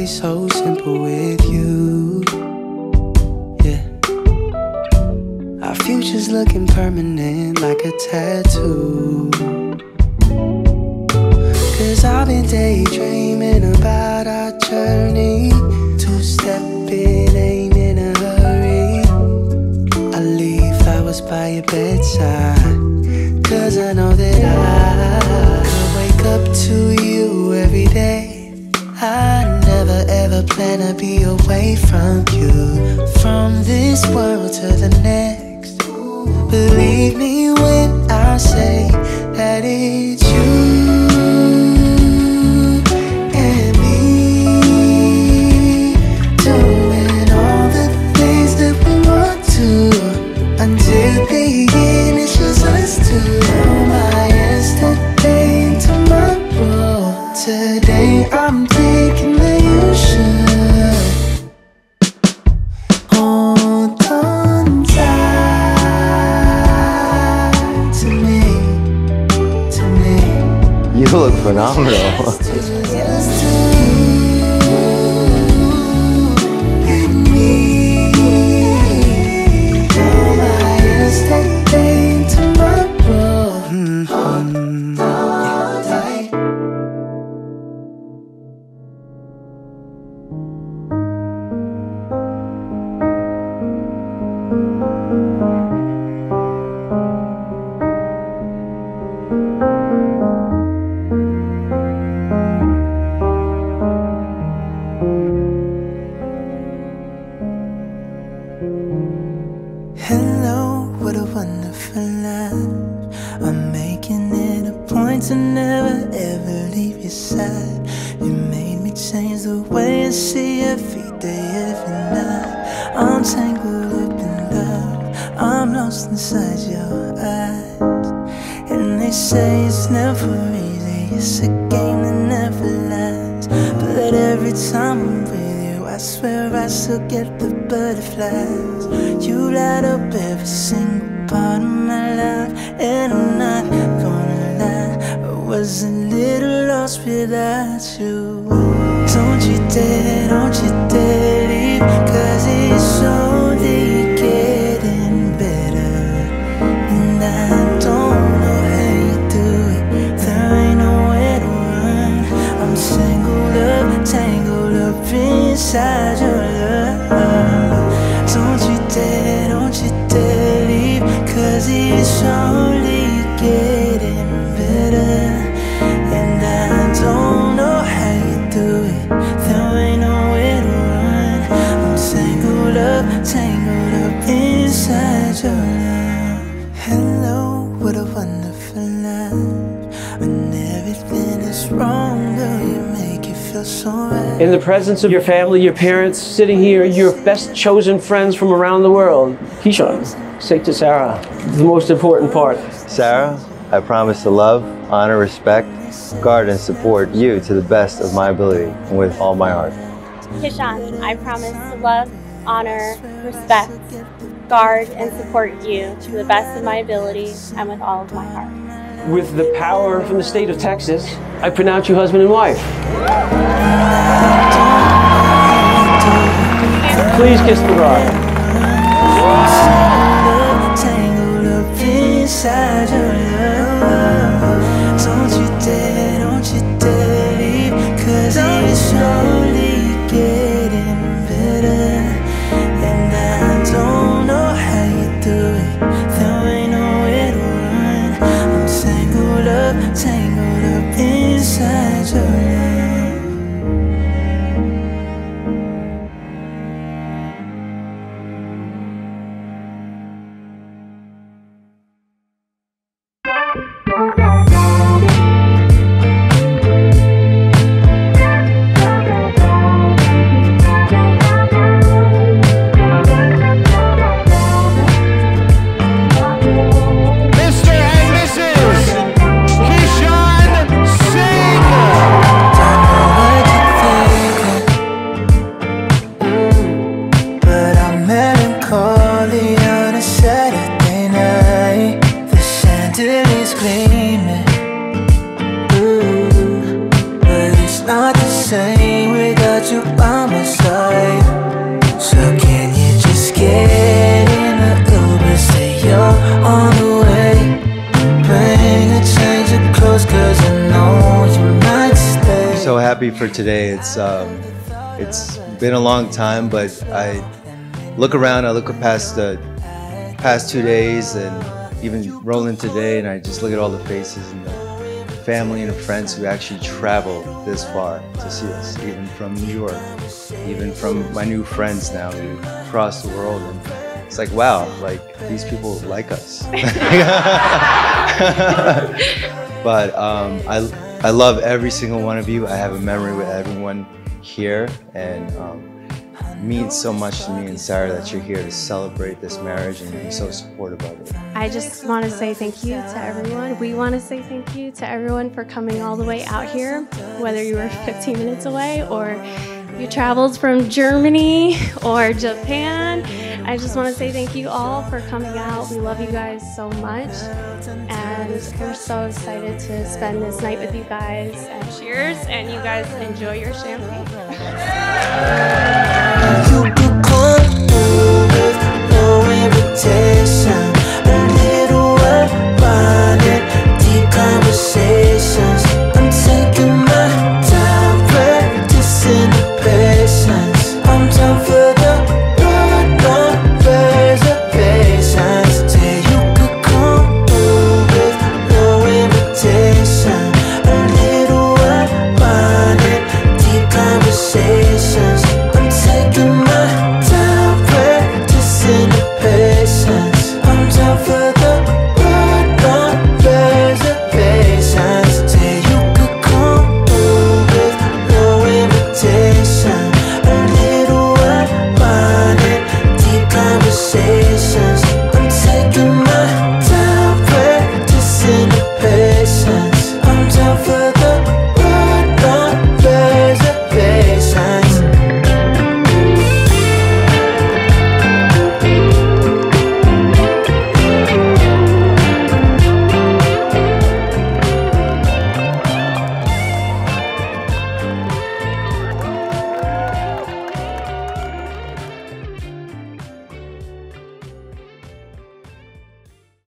always so simple with you. Yeah, our future's looking permanent like a tattoo. 'Cause I've been daydreaming about our journey, two-step in, ain't in a hurry. I leave flowers by your bedside, 'cause I know that I could wake up to you every day. I never ever plan to be away from you, from this world to the next. Believe me when I say that it's you and me, doing all the things that we want to. Until the end it's just us two. Know my yesterday and tomorrow. Today I'm thinking that you should hold on tight to me, to me. You look phenomenal. Just you and me. All my yesterday tomorrow. In the presence of your family, your parents, sitting here, your best chosen friends from around the world. Kishan, say to Sarah, the most important part. Sarah, I promise to love, honor, respect, guard, and support you to the best of my ability and with all my heart. Kishan, I promise to love, honor, respect, guard, and support you to the best of my ability and with all of my heart. With the power from the state of Texas, I pronounce you husband and wife. Please kiss the bride. Tangled up inside your love. Don't you dare leave, 'cause it's slowly getting better. And I don't know how you do it, there ain't nowhere to run. I'm tangled up inside your love. happy for today. It's been a long time, but I look around, I look past the past 2 days and even rolling today, and I just look at all the faces and the family and the friends who actually traveled this far to see us, even from New York, even from my new friends now who cross the world. And it's like, wow, like these people like us. But I love every single one of you. I have a memory with everyone here, and it means so much to me and Sarah that you're here to celebrate this marriage and be so supportive of it. I just want to say thank you to everyone. We want to say thank you to everyone for coming all the way out here, whether you were 15 minutes away or you traveled from Germany or Japan. I just want to say thank you all for coming out. We love you guys so much, and we're so excited to spend this night with you guys. And cheers, and you guys enjoy your champagne.